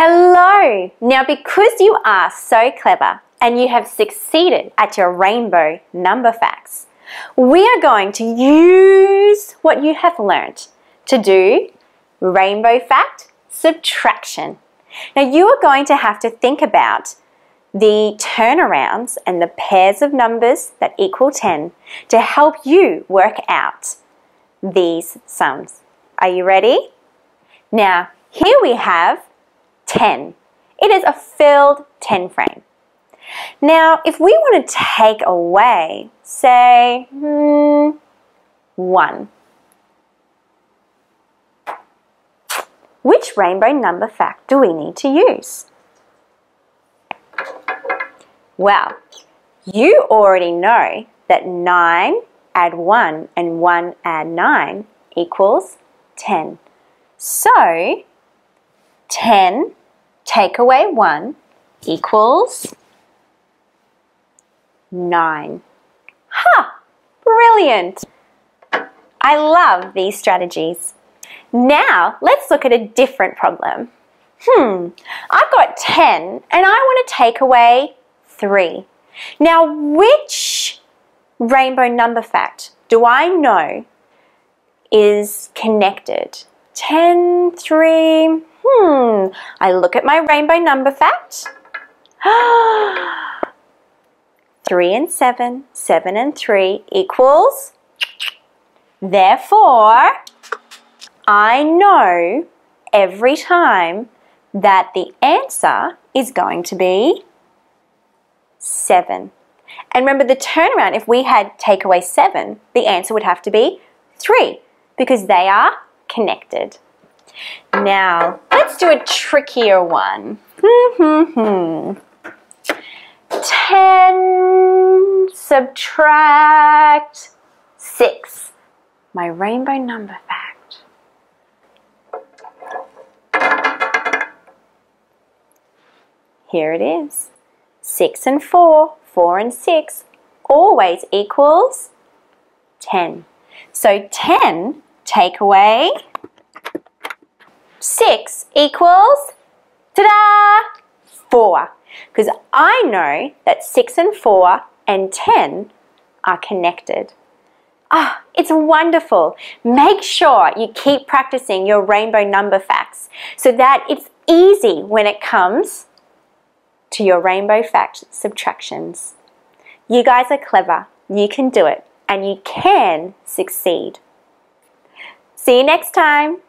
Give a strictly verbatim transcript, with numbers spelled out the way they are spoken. Hello! Now because you are so clever and you have succeeded at your rainbow number facts, we are going to use what you have learnt to do rainbow fact subtraction. Now you are going to have to think about the turnarounds and the pairs of numbers that equal ten to help you work out these sums. Are you ready? Now, here we have ten. It is a filled ten frame. Now, if we want to take away, say, hmm, one, which rainbow number fact do we need to use? Well, you already know that nine add one and one add nine equals ten. So, ten take away one equals nine. Ha! Brilliant! I love these strategies. Now, let's look at a different problem. Hmm, I've got ten and I want to take away three. Now, which rainbow number fact do I know is connected? ten, three, hmm. I look at my rainbow number fact. three and seven, seven and three equals. Therefore, I know every time that the answer is going to be seven. And remember the turnaround, if we had take away seven, the answer would have to be three because they are connected. Now, let's do a trickier one. Mm-hmm-hmm. ten subtract six. My rainbow number fact. Here it is. six and four, four and six always equals ten. So ten take away six equals, ta-da, four. Because I know that six and four and ten are connected. Ah, oh, it's wonderful. Make sure you keep practicing your rainbow number facts so that it's easy when it comes to your rainbow fact subtractions. You guys are clever. You can do it and you can succeed. See you next time.